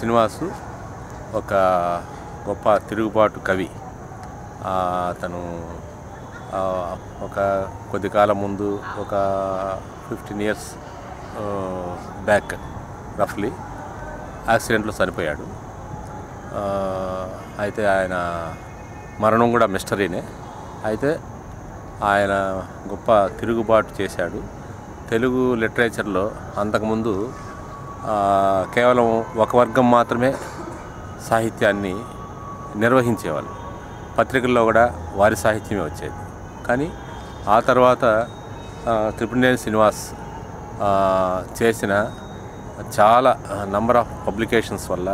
శ్రీనివాసు ఒక గొప్ప తిరుగుబాటు కవి. అతను ఒక కొద్ది కాలం ముందు ఒక 15 years బ్యాక్ రఫ్లీ యాక్సిడెంట్లో చనిపోయాడు. అయితే ఆయన మరణం కూడా మిస్టరీనే. అయితే ఆయన గొప్ప తిరుగుబాటు చేశాడు. తెలుగు లిటరేచర్లో అంతకుముందు కేవలం ఒక వర్గం మాత్రమే సాహిత్యాన్ని నిర్వహించేవాళ్ళు, పత్రికల్లో కూడా వారి సాహిత్యమే వచ్చేది. కానీ ఆ తర్వాత త్రిపురనేని శ్రీనివాస్ చేసిన చాలా నంబర్ ఆఫ్ పబ్లికేషన్స్ వల్ల,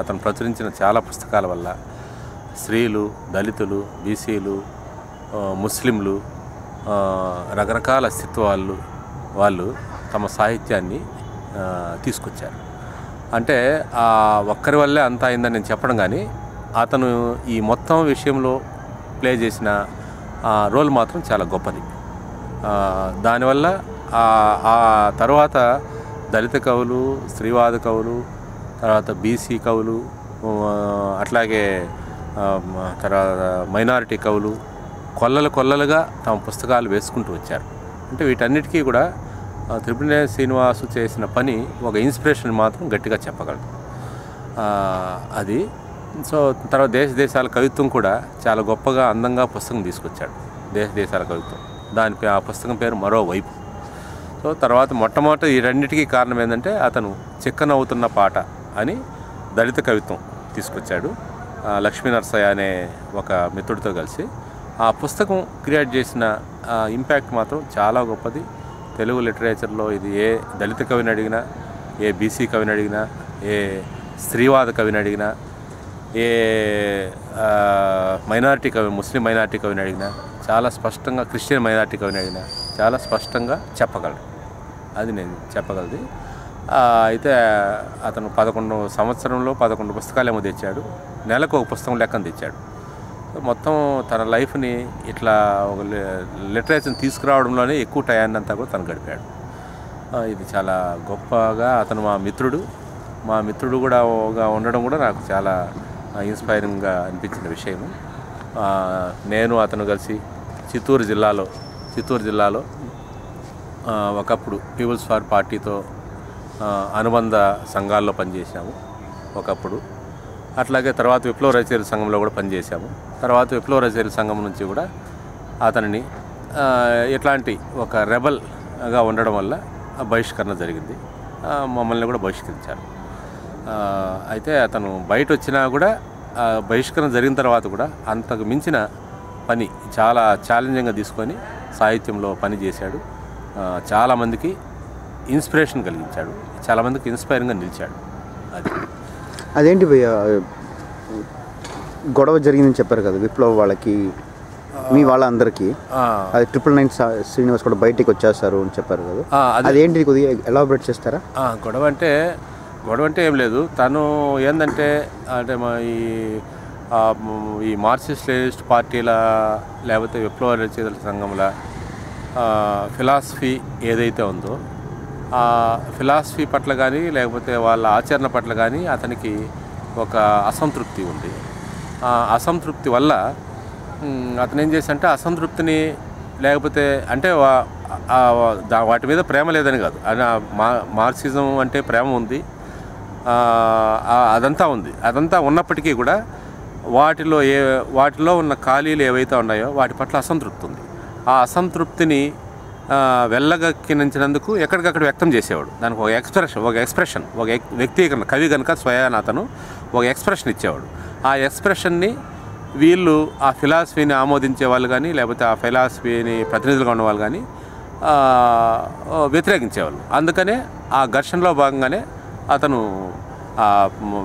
అతను ప్రచురించిన చాలా పుస్తకాల వల్ల స్త్రీలు, దళితులు, బీసీలు, ముస్లింలు, రకరకాల అస్తిత్వాలు వాళ్ళు తమ సాహిత్యాన్ని తీసుకొచ్చారు. అంటే ఆ ఒక్కరి వల్లే అంతా అయిందని నేను చెప్పడం, కానీ అతను ఈ మొత్తం విషయంలో ప్లే చేసిన రోల్ మాత్రం చాలా గొప్పది. దానివల్ల ఆ తర్వాత దళిత కవులు, స్త్రీవాద కవులు, తర్వాత బీసీ కవులు, అట్లాగే తర్వాత మైనారిటీ కవులు కొల్లలుగా తమ పుస్తకాలు వేసుకుంటూ వచ్చారు. అంటే వీటన్నిటికీ కూడా త్రిపురనేని శ్రీనివాసు చేసిన పని ఒక ఇన్స్పిరేషన్ మాత్రం గట్టిగా చెప్పగలరు అది. సో తర్వాత దేశదేశాల కవిత్వం కూడా చాలా గొప్పగా అందంగా పుస్తకం తీసుకొచ్చాడు, దేశదేశాల కవిత్వం. దానిపై ఆ పుస్తకం పేరు మరోవైపు. సో తర్వాత మొట్టమొదటి ఈ రెండింటికి కారణం ఏంటంటే అతను చిక్కనవుతున్న పాట అని దళిత కవిత్వం తీసుకొచ్చాడు లక్ష్మీ నరసయ్య అనే ఒక మిత్రుడితో కలిసి. ఆ పుస్తకం క్రియేట్ చేసిన ఇంపాక్ట్ మాత్రం చాలా గొప్పది. తెలుగు లిటరేచర్లో ఇది ఏ దళిత కవిని అడిగినా, ఏ బీసీ కవిని అడిగినా, ఏ స్త్రీవాద కవిని అడిగినా, ఏ మైనారిటీ కవి, ముస్లిం మైనారిటీ కవిని అడిగినా, చాలా స్పష్టంగా క్రిస్టియన్ మైనారిటీ కవిని అడిగినా చాలా స్పష్టంగా చెప్పగలడు. అది నేను చెప్పగలది. అయితే అతను 11 సంవత్సరంలో 11 పుస్తకాలు ఏమో తెచ్చాడు, నెలకు ఒక పుస్తకం లెక్కన తెచ్చాడు. మొత్తం తన లైఫ్ని ఇట్లా ఒక లిటరేచర్ని తీసుకురావడంలోనే ఎక్కువ టయాన్ని అంతా కూడా తను గడిపాడు. ఇది చాలా గొప్పగా అతను మా మిత్రుడు కూడా ఉండడం కూడా నాకు చాలా ఇన్స్పైరింగ్గా అనిపించిన విషయం. నేను అతను కలిసి చిత్తూరు జిల్లాలో ఒకప్పుడు పీపుల్స్ ఫార్ పార్టీతో అనుబంధ సంఘాల్లో పనిచేసాము ఒకప్పుడు. అట్లాగే తర్వాత విప్లవ రచయిల సంఘంలో కూడా పనిచేసాము. తర్వాత విప్లవ రచయిల సంఘం నుంచి కూడా అతనిని ఇట్లాంటి ఒక రెబల్గా ఉండడం వల్ల బహిష్కరణ జరిగింది, మమ్మల్ని కూడా బహిష్కరించారు. అయితే అతను బయట వచ్చినా కూడా, బహిష్కరణ జరిగిన తర్వాత కూడా అంతకు మించిన పని చాలా ఛాలెంజింగ్గా తీసుకొని సాహిత్యంలో పనిచేశాడు. చాలామందికి ఇన్స్పిరేషన్ కలిగించాడు, చాలామందికి ఇన్స్పైరింగ్గా నిలిచాడు. అదేంటి భయ్య గొడవ జరిగిందని చెప్పారు కదా విప్లవ వాళ్ళకి, మీ వాళ్ళందరికీ? అది 999 శ్రీనివాస్ కూడా బయటికి వచ్చేస్తారు అని చెప్పారు కదా, అదేంటి కొద్దిగా ఎలాబరేట్ చేస్తారా? గొడవ అంటే ఏం లేదు. తను ఏంటంటే మా ఈ మార్క్సిస్ట్ లెనినిస్ట్ పార్టీల, లేకపోతే విప్లవ రచయితల సంఘముల ఫిలాసఫీ ఏదైతే ఉందో ఆ ఫిలాసఫీ పట్ల కానీ, లేకపోతే వాళ్ళ ఆచరణ పట్ల కానీ అతనికి ఒక అసంతృప్తి ఉంది. ఆ అసంతృప్తి వల్ల అతను ఏం చేశాడంటే, అసంతృప్తిని లేకపోతే అంటే వాటి మీద ప్రేమ లేదని కాదు, మార్క్సిజం అంటే ప్రేమ ఉంది, అదంతా ఉంది. అదంతా ఉన్నప్పటికీ కూడా వాటిలో ఉన్న ఖాళీలు ఏవైతే ఉన్నాయో వాటి పట్ల అసంతృప్తి ఉంది. ఆ అసంతృప్తిని వెళ్ళగక్కినంచినందుకు ఎక్కడికక్కడ వ్యక్తం చేసేవాడు. దానికి ఒక ఎక్స్ప్రెషన్, ఒక వ్యక్తీకరణ, కవి కనుక స్వయాన అతను ఒక ఎక్స్ప్రెషన్ ఇచ్చేవాడు. ఆ ఎక్స్ప్రెషన్ని వీళ్ళు ఆ ఫిలాసఫీని ఆమోదించే వాళ్ళు కానీ, లేకపోతే ఆ ఫిలాసఫీని ప్రతినిధులుగా ఉన్నవాళ్ళు కానీ వ్యతిరేకించేవాళ్ళు. అందుకనే ఆ ఘర్షణలో భాగంగానే అతను ఆ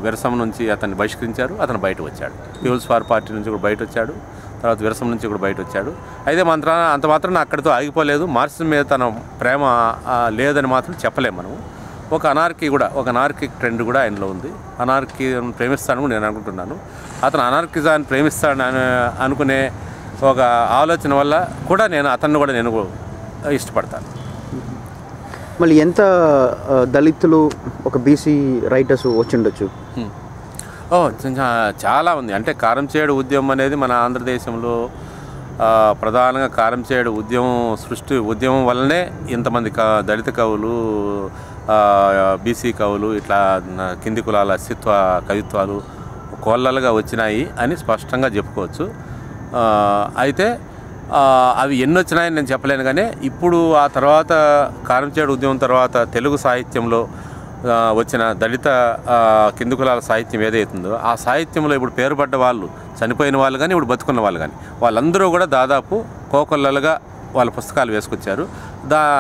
విరసం నుంచి అతన్ని బహిష్కరించారు, అతను బయట వచ్చాడు. పీపుల్స్ ఫార్ పార్టీ నుంచి కూడా బయట వచ్చాడు, తర్వాత విరసం నుంచి కూడా బయట వచ్చాడు. అయితే అంత మాత్రం అక్కడితో ఆగిపోలేదు. మార్క్సిజం మీద తన ప్రేమ లేదని మాత్రం చెప్పలేము మనము. ఒక అనార్కిక్ ట్రెండ్ కూడా ఆయనలో ఉంది. అనార్కిజాన్ని ప్రేమిస్తాను నేను అనుకుంటున్నాను. అతను అనార్కిజాన్ని ప్రేమిస్తాను అనుకునే ఒక ఆలోచన వల్ల కూడా నేను అతన్ని కూడా ఇష్టపడతాను. మళ్ళీ ఎంత దళితులు ఒక బీసీ రైటర్స్ వచ్చిండొచ్చు? చాలా ఉంది. అంటే కారంచేడు ఉద్యమం అనేది మన ఆంధ్రదేశంలో ప్రధానంగా కారంచేడు ఉద్యమం ఉద్యమం వల్లనే ఇంతమంది దళిత కవులు, బీసీ కవులు, ఇట్లా కింది కులాల అస్తిత్వ కవిత్వాలు కోళ్ళలుగా వచ్చినాయి అని స్పష్టంగా చెప్పుకోవచ్చు. అయితే అవి ఎన్ని వచ్చినాయని నేను చెప్పలేను, కానీ ఇప్పుడు ఆ తర్వాత కారంచేడు ఉద్యమం తర్వాత తెలుగు సాహిత్యంలో వచ్చిన దళిత కింది కులాల సాహిత్యం ఏదైతుందో ఆ సాహిత్యంలో ఇప్పుడు పేరుపడ్డ వాళ్ళు, చనిపోయిన వాళ్ళు కానీ ఇప్పుడు బతుకున్న వాళ్ళు కానీ వాళ్ళందరూ కూడా దాదాపు కోకొల్లలుగా వాళ్ళ పుస్తకాలు వేసుకొచ్చారు.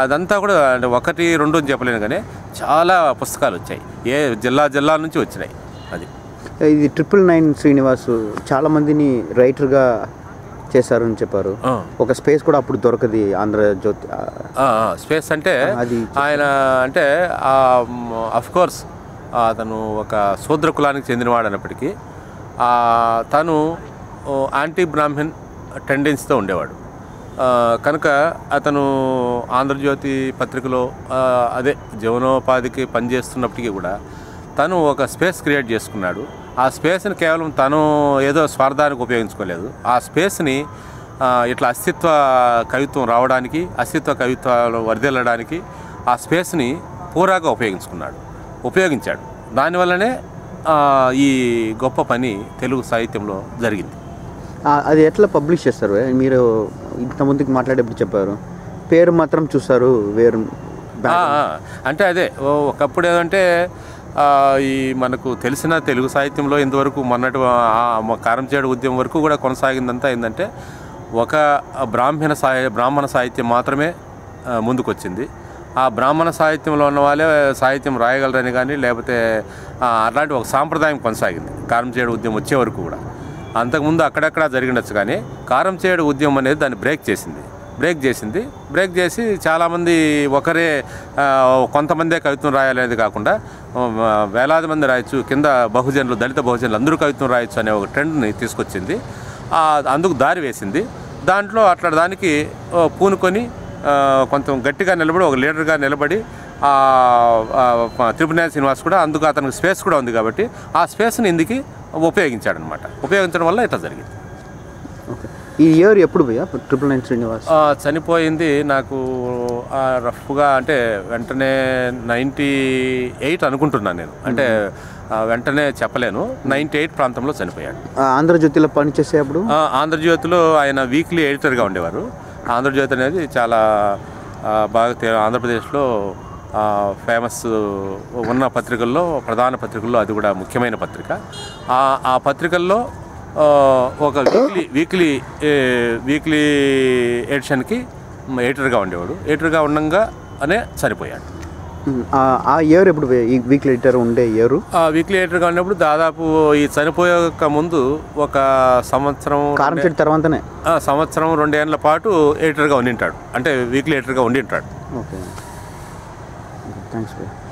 అదంతా కూడా అంటే ఒకటి రెండు అని చెప్పలేను, కానీ చాలా పుస్తకాలు వచ్చాయి, ఏ జిల్లాల నుంచి వచ్చినాయి. అది ఇది ట్రిపుల్ నైన్ శ్రీనివాస్ చాలామందిని రైటర్గా చేశారు అని చెప్పారు. ఒక స్పేస్ కూడా అప్పుడు దొరకది ఆంధ్రజ్యోతి స్పేస్ అంటే ఆయన అంటే అఫ్కోర్స్ అతను ఒక శూద్ర కులానికి చెందినవాడు అయినప్పటికీ తను యాంటీ బ్రాహ్మణ్ టెండెన్సీతో ఉండేవాడు కనుక అతను ఆంధ్రజ్యోతి పత్రికలో అదే జీవనోపాధికి పనిచేస్తున్నప్పటికీ కూడా తను ఒక స్పేస్ క్రియేట్ చేసుకున్నాడు. ఆ స్పేస్ని కేవలం తను ఏదో స్వార్థానికి ఉపయోగించుకోలేదు, ఆ స్పేస్ని ఇట్లా అస్తిత్వ కవిత్వం రావడానికి, అస్తిత్వ కవిత్వాలు వరిదెల్లడానికి ఆ స్పేస్ని పూరాగా ఉపయోగించాడు. దానివల్లనే ఈ గొప్ప పని తెలుగు సాహిత్యంలో జరిగింది. అది ఎట్లా పబ్లిష్ చేస్తారు? మీరు ఇంతమందికి మాట్లాడేప్పుడు చెప్పారు, పేరు మాత్రం చూస్తారు వేరు అంటే అదే ఒకప్పుడు ఏదంటే ఈ మనకు తెలిసిన తెలుగు సాహిత్యంలో ఇంతవరకు మొన్నటి కారంచేడు ఉద్యమం వరకు కూడా కొనసాగిందంతా ఏంటంటే ఒక బ్రాహ్మణ సాహిత్యం మాత్రమే ముందుకొచ్చింది. ఆ బ్రాహ్మణ సాహిత్యంలో ఉన్న వాళ్ళే సాహిత్యం రాయగలరని కానీ లేకపోతే అలాంటి ఒక సాంప్రదాయం కొనసాగింది కారంచేడు ఉద్యమం వచ్చే వరకు కూడా. అంతకుముందు అక్కడక్కడ జరిగిండొచ్చు, కానీ కారంచేడు ఉద్యమం అనేది దాన్ని బ్రేక్ చేసి చాలామంది ఒకరే కొంతమందే కవిత్వం రాయాలనేది కాకుండా వేలాది మంది రాయొచ్చు, కింద బహుజనులు, దళిత బహుజనులు అందరూ కవిత్వం రాయొచ్చు అనే ఒక ట్రెండ్ని తీసుకొచ్చింది, అందుకు దారి వేసింది. దాంట్లో అట్లా దానికి పూనుకొని కొంచెం గట్టిగా నిలబడి ఒక లీడర్గా నిలబడి త్రిపురనేని శ్రీనివాస్ కూడా, అందుకు అతనికి స్పేస్ కూడా ఉంది కాబట్టి ఆ స్పేస్ని ఇందుకు ఉపయోగించాడనమాట. ఉపయోగించడం వల్ల ఇట్లా జరిగింది. ఈ ఇయర్ ఎప్పుడు పోయా ట్రిపుల్ నైన్ శ్రీనివాస్ చనిపోయింది? నాకు రఫ్గా అంటే వెంటనే 98 అనుకుంటున్నాను నేను, అంటే వెంటనే చెప్పలేను. 98 ప్రాంతంలో చనిపోయాడు. ఆంధ్రజ్యోతిలో పనిచేసేప్పుడు ఆంధ్రజ్యోతిలో ఆయన వీక్లీ ఎడిటర్గా ఉండేవారు. ఆంధ్రజ్యోతి అనేది చాలా బాగా ఆంధ్రప్రదేశ్లో ఫేమస్ ఉన్న పత్రికల్లో, ప్రధాన పత్రికల్లో అది కూడా ముఖ్యమైన పత్రిక. ఆ పత్రికల్లో ఒక వీక్లీ ఎడిషన్కి ఎడిటర్గా ఉండేవాడు. ఎడిటర్గా ఉండగానే చనిపోయాడు. ఆ ఇయర్ ఎప్పుడు వీక్లీ ఎడిటర్ ఉండే ఇయర్? ఆ వీక్లీ ఎడిటర్గా ఉన్నప్పుడు దాదాపు ఈ చనిపోయాక ముందు ఒక సంవత్సరం 2 ఏళ్ల పాటు ఎడిటర్గా ఉండింటాడు, అంటే వీక్లీ ఎడిటర్గా ఉండింటాడు. Okay, thanks.